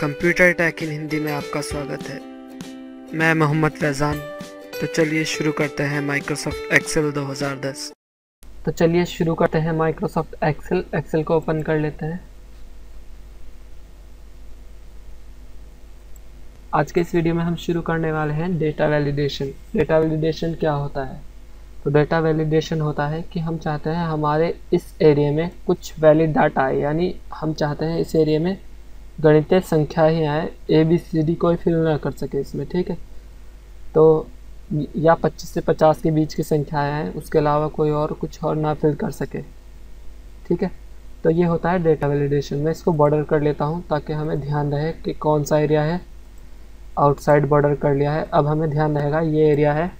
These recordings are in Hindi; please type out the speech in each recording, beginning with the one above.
कंप्यूटर टेक इन हिंदी में आपका स्वागत है। मैं मोहम्मद फैज़ान। तो चलिए शुरू करते हैं माइक्रोसॉफ्ट एक्सेल 2010। एक्सेल को ओपन कर लेते हैं। आज के इस वीडियो में हम शुरू करने वाले हैं डेटा वैलिडेशन। डेटा वैलिडेशन क्या होता है? तो डेटा वैलिडेशन होता है कि हम चाहते हैं हमारे इस एरिया में कुछ वैलिड डाटा आए, यानी हम चाहते हैं इस एरिया में गणितीय संख्या ही आए, ABCD कोई फिल ना कर सके इसमें, ठीक है। तो या 25 से 50 के बीच की संख्याएँ आएँ, उसके अलावा कोई और कुछ और ना फिल कर सके, ठीक है। तो ये होता है डेटा वैलिडेशन। मैं इसको बॉर्डर कर लेता हूँ ताकि हमें ध्यान रहे कि कौन सा एरिया है। आउटसाइड बॉर्डर कर लिया है। अब हमें ध्यान रहेगा ये एरिया है,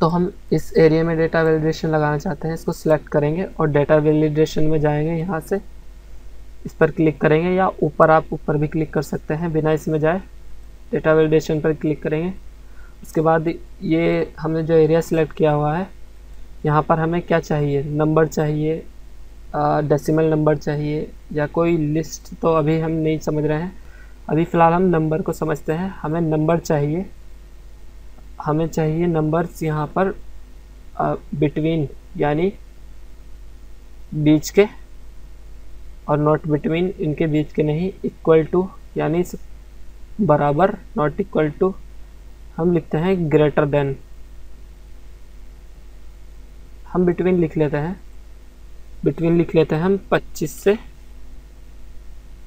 तो हम इस एरिया में डेटा वैलिडेशन लगाना चाहते हैं। इसको सिलेक्ट करेंगे और डेटा वैलिडेशन में जाएंगे, यहाँ से इस पर क्लिक करेंगे या ऊपर, आप ऊपर भी क्लिक कर सकते हैं बिना इसमें जाए। डेटा वैलिडेशन पर क्लिक करेंगे। उसके बाद ये हमने जो एरिया सिलेक्ट किया हुआ है, यहाँ पर हमें क्या चाहिए, नंबर चाहिए, डेसिमल नंबर चाहिए या कोई लिस्ट, तो अभी हम नहीं समझ रहे हैं। अभी फ़िलहाल हम नंबर को समझते हैं। हमें नंबर चाहिए, नंबर्स यहाँ पर बिटवीन यानी बीच के और नॉट बिटवीन, इनके बीच के नहीं। इक्वल टू यानी बराबर, नॉट इक्वल टू हम लिखते हैं ग्रेटर देन, हम बिटवीन लिख लेते हैं। बिटवीन लिख लेते हैं हम 25 से,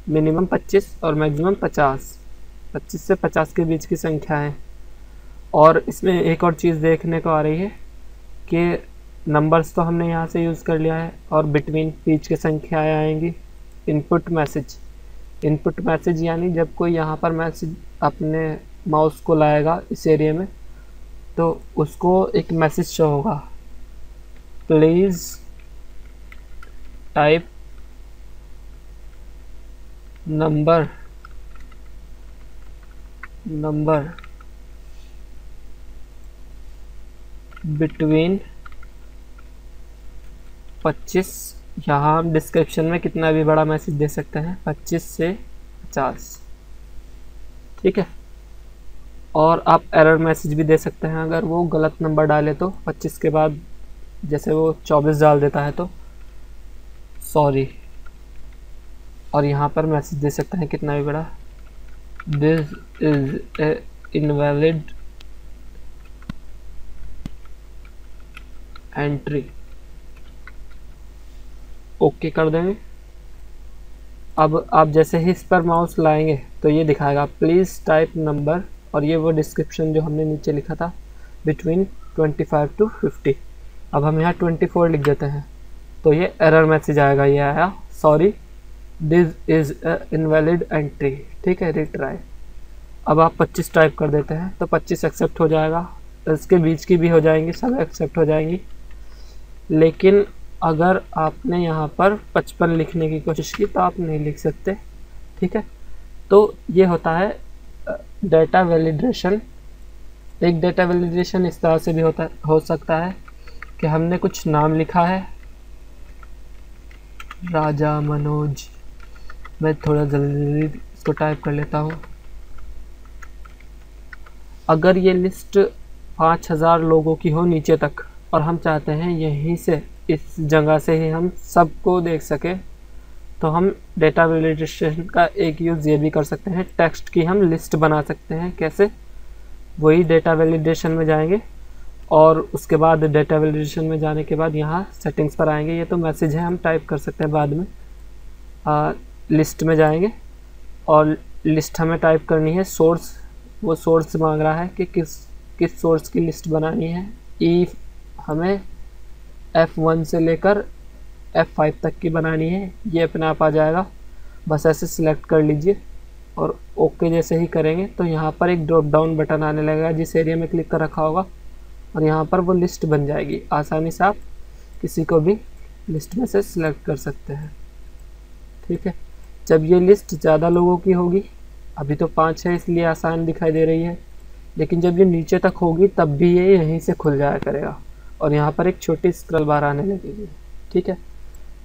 मिनिमम 25 और मैक्सिमम 50, 25 से 50 के बीच की संख्याएँ। और इसमें एक और चीज़ देखने को आ रही है कि नंबर्स तो हमने यहाँ से यूज़ कर लिया है और बिटवीन बीच की संख्याएँ आएंगी। इनपुट मैसेज, इनपुट मैसेज यानी जब कोई यहाँ पर मैसेज अपने माउस को लाएगा इस एरिया में, तो उसको एक मैसेज शो होगा, प्लीज़ टाइप नंबर बिटवीन 25। यहाँ हम डिस्क्रिप्शन में कितना भी बड़ा मैसेज दे सकते हैं, 25 से 50, ठीक है। और आप एरर मैसेज भी दे सकते हैं, अगर वो गलत नंबर डाले तो 25 के बाद जैसे वो 24 डाल देता है तो सॉरी। और यहाँ पर मैसेज दे सकते हैं कितना भी बड़ा, this is a invalid entry. Okay कर देंगे। अब आप जैसे ही इस पर माउस लाएंगे तो ये दिखाएगा प्लीज़ टाइप नंबर, और ये वो डिस्क्रिप्शन जो हमने नीचे लिखा था बिटवीन 25 to 50। अब हम यहाँ 24 लिख देते हैं तो ये एरर मैसेज आएगा, ये आया sorry this is invalid entry, ठीक है, रिट्राई। अब आप 25 टाइप कर देते हैं तो 25 एक्सेप्ट हो जाएगा, इसके बीच की भी हो जाएंगी, सब एक्सेप्ट हो जाएंगी। लेकिन अगर आपने यहाँ पर 55 लिखने की कोशिश की तो आप नहीं लिख सकते, ठीक है। तो ये होता है डेटा वैलिडेशन। एक डेटा वैलिडेशन इस तरह से भी हो सकता है कि हमने कुछ नाम लिखा है, राजा मनोज, मैं थोड़ा जल्दी इसको टाइप कर लेता हूँ। अगर ये लिस्ट 5000 लोगों की हो नीचे तक, और हम चाहते हैं यहीं से, इस जगह से ही हम सबको देख सके, तो हम डेटा वैलिडेशन का एक यूज़ ये भी कर सकते हैं, टेक्स्ट की हम लिस्ट बना सकते हैं। कैसे? वही डेटा वैलिडेशन में जाएंगे और उसके बाद डेटा वैलिडेशन में जाने के बाद यहाँ सेटिंग्स पर आएंगे। ये तो मैसेज है, हम टाइप कर सकते हैं बाद में। लिस्ट में जाएंगे और लिस्ट हमें टाइप करनी है, सोर्स, वो सोर्स मांग रहा है कि किस सोर्स की लिस्ट बनानी है। ई हमें F1 से लेकर F5 तक की बनानी है, ये अपने आप आ जाएगा। बस ऐसे सिलेक्ट कर लीजिए और ओके जैसे ही करेंगे तो यहाँ पर एक ड्रॉप डाउन बटन आने लगेगा जिस एरिया में क्लिक कर रखा होगा, और यहाँ पर वो लिस्ट बन जाएगी। आसानी से आप किसी को भी लिस्ट में से सिलेक्ट कर सकते हैं, ठीक है। जब ये लिस्ट ज़्यादा लोगों की होगी, अभी तो 5 है इसलिए आसान दिखाई दे रही है, लेकिन जब ये नीचे तक होगी तब भी ये यहीं से खुल जाया करेगा और यहाँ पर एक छोटी स्क्रॉल बार आने लगेगी, ठीक है।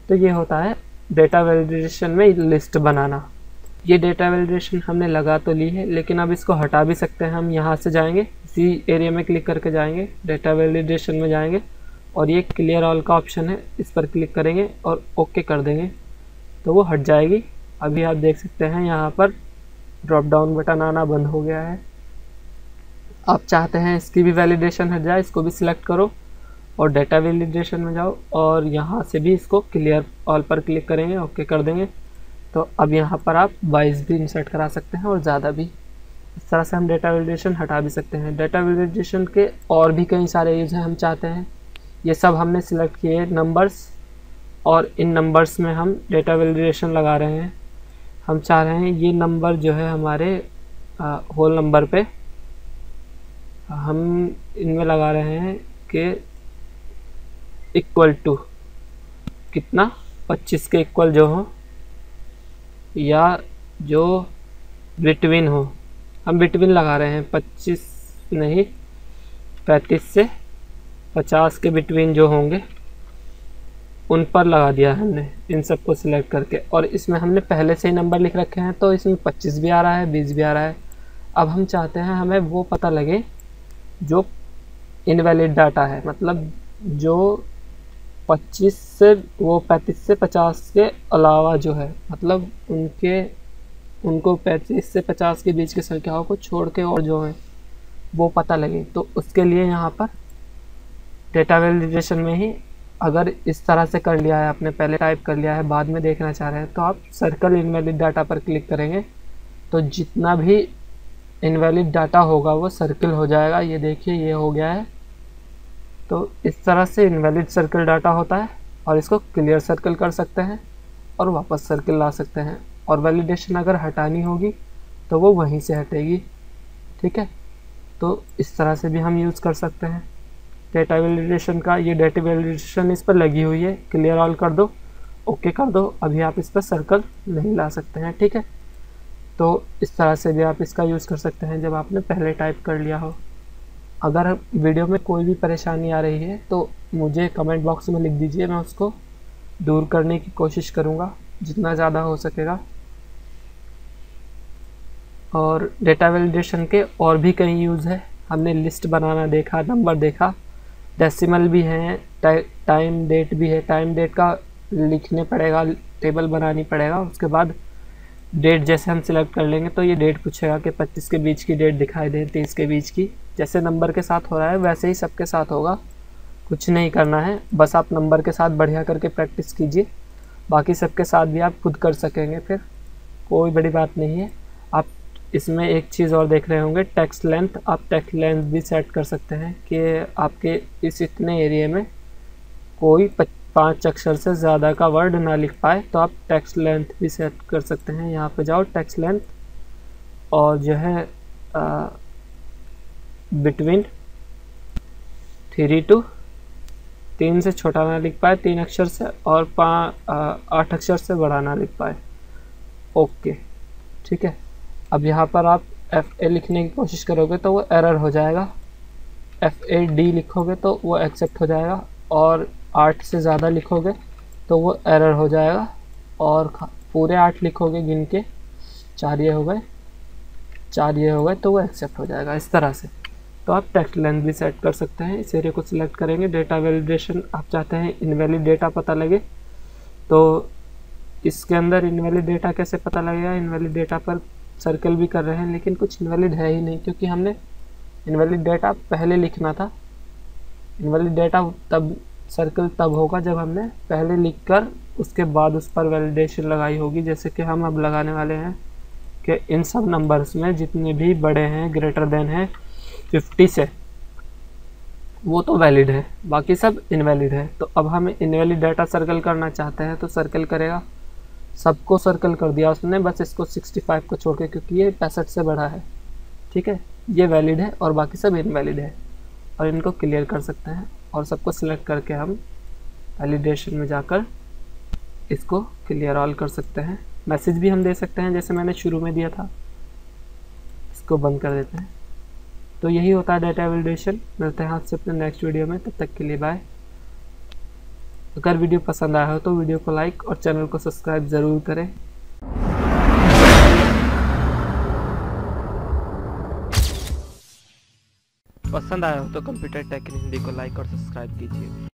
तो ये होता है डेटा वैलिडेशन में लिस्ट बनाना। ये डेटा वैलिडेशन हमने लगा तो ली है, लेकिन अब इसको हटा भी सकते हैं हम। यहाँ से जाएंगे, इसी एरिया में क्लिक करके जाएंगे, डेटा वैलिडेशन में जाएंगे और ये क्लियर ऑल का ऑप्शन है, इस पर क्लिक करेंगे और ओके कर देंगे तो वो हट जाएगी। अभी आप देख सकते हैं यहाँ पर ड्रॉप डाउन बटन आना बंद हो गया है। आप चाहते हैं इसकी भी वैलिडेशन हट जाए, इसको भी सिलेक्ट करो और डेटा वैलिडेशन में जाओ और यहाँ से भी इसको क्लियर ऑल पर क्लिक करेंगे, ओके कर देंगे तो अब यहाँ पर आप 22 भी इंसर्ट करा सकते हैं और ज़्यादा भी। इस तरह से हम डेटा वैलिडेशन हटा भी सकते हैं। डेटा वैलिडेशन के और भी कई सारे यूज़ हैं, हम चाहते हैं ये सब हमने सिलेक्ट किए नंबर्स और इन नंबर्स में हम डेटा वैलिडेशन लगा रहे हैं। हम चाह रहे हैं ये नंबर जो है हमारे होल नंबर पे हम इनमें लगा रहे हैं कि इक्वल टू कितना 25 के इक्वल जो हो या जो बिटवीन हो, हम बिटवीन लगा रहे हैं 25 नहीं 35 से 50 के बिटवीन जो होंगे उन पर लगा दिया हमने, इन सब को सिलेक्ट करके। और इसमें हमने पहले से ही नंबर लिख रखे हैं तो इसमें 25 भी आ रहा है, 20 भी आ रहा है। अब हम चाहते हैं हमें वो पता लगे जो इनवैलिड डाटा है, मतलब जो 25 से वो 35 से 50 के अलावा जो है, मतलब उनको 35 से 50 के बीच की संख्याओं को छोड़ के और जो है वो पता लगे। तो उसके लिए यहाँ पर डेटा वैलिडेशन में ही अगर इस तरह से कर लिया है आपने, पहले टाइप कर लिया है बाद में देखना चाह रहे हैं तो आप सर्कल इनवैलिड डाटा पर क्लिक करेंगे तो जितना भी इनवैलिड डाटा होगा वो सर्कल हो जाएगा। ये देखिए ये हो गया है। तो इस तरह से इनवैलिड सर्कल डाटा होता है और इसको क्लियर सर्कल कर सकते हैं और वापस सर्कल ला सकते हैं। और वैलिडेशन अगर हटानी होगी तो वो वहीं से हटेगी, ठीक है। तो इस तरह से भी हम यूज़ कर सकते हैं डेटा वैलिडेशन का। ये डेटा वैलिडेशन इस पर लगी हुई है, क्लियर ऑल कर दो, ओके कर दो, अभी आप इस पर सर्कल नहीं ला सकते हैं, ठीक है। तो इस तरह से भी आप इसका यूज़ कर सकते हैं जब आपने पहले टाइप कर लिया हो। अगर वीडियो में कोई भी परेशानी आ रही है तो मुझे कमेंट बॉक्स में लिख दीजिए, मैं उसको दूर करने की कोशिश करूँगा जितना ज़्यादा हो सकेगा। और डेटा वैलिडेशन के और भी कई यूज़ है, हमने लिस्ट बनाना देखा, नंबर देखा, डेसिमल भी हैं, टाइम डेट भी है। टाइम डेट का लिखने पड़ेगा, टेबल बनानी पड़ेगा, उसके बाद डेट जैसे हम सिलेक्ट कर लेंगे तो ये डेट पूछेगा कि 25 के बीच की डेट दिखाई दे, 30 के बीच की। जैसे नंबर के साथ हो रहा है वैसे ही सबके साथ होगा, कुछ नहीं करना है, बस आप नंबर के साथ बढ़िया करके प्रैक्टिस कीजिए, बाकी सबके साथ भी आप खुद कर सकेंगे, फिर कोई बड़ी बात नहीं है। आप इसमें एक चीज़ और देख रहे होंगे टेक्स्ट लेंथ, आप टेक्स्ट लेंथ भी सेट कर सकते हैं कि आपके इस इतने एरिया में कोई 5 अक्षर से ज़्यादा का वर्ड ना लिख पाए, तो आप टेक्स्ट लेंथ भी सेट कर सकते हैं। यहाँ पे जाओ टेक्स्ट लेंथ और जो है बिटवीन 3 to 3 से छोटा ना लिख पाए 3 अक्षर से और 8 अक्षर से बड़ा ना लिख पाए, ओके, ठीक है। अब यहाँ पर आप FA लिखने की कोशिश करोगे तो वो एरर हो जाएगा, FAD लिखोगे तो वो एक्सेप्ट हो जाएगा और 8 से ज़्यादा लिखोगे तो वो एरर हो जाएगा और पूरे 8 लिखोगे गिन के 4 ये हो गए, 4 ये हो गए तो वो एक्सेप्ट हो जाएगा। इस तरह से तो आप टेक्स्ट लेंथ भी सेट कर सकते हैं। इस एरिया को सिलेक्ट करेंगे, डेटा वैलिडेशन, आप चाहते हैं इनवैलिड डेटा पता लगे तो इसके अंदर इनवैलिड डेटा कैसे पता लगेगा। इनवैलिड डेटा पर सर्कल भी कर रहे हैं लेकिन कुछ इनवैलिड है ही नहीं, क्योंकि हमने इनवैलिड डेटा पहले लिखना था। इनवैलिड डेटा तब सर्कल तब होगा जब हमने पहले लिखकर उसके बाद उस पर वैलिडेशन लगाई होगी, जैसे कि हम अब लगाने वाले हैं कि इन सब नंबर्स में जितने भी बड़े हैं, ग्रेटर देन है 50 से, वो तो वैलिड है, बाकी सब इनवैलिड है। तो अब हम इनवैलिड डाटा सर्कल करना चाहते हैं तो सर्कल करेगा, सबको सर्कल कर दिया उसने, बस इसको 65 को छोड़ के क्योंकि ये 65 से बड़ा है, ठीक है। ये वैलिड है और बाकी सब इनवैलिड है और इनको क्लियर कर सकते हैं और सबको सिलेक्ट करके हम वैलिडेशन में जाकर इसको क्लियर ऑल कर सकते हैं। मैसेज भी हम दे सकते हैं जैसे मैंने शुरू में दिया था, इसको बंद कर देते हैं। तो यही होता है डेटा वैलिडेशन। मिलते हैं आपसे अपने नेक्स्ट वीडियो में, तब तक के लिए बाय। अगर वीडियो पसंद आया हो तो वीडियो को लाइक और चैनल को सब्सक्राइब ज़रूर करें। पसंद आया हो तो कंप्यूटर टेक इन हिंदी को लाइक और सब्सक्राइब कीजिए।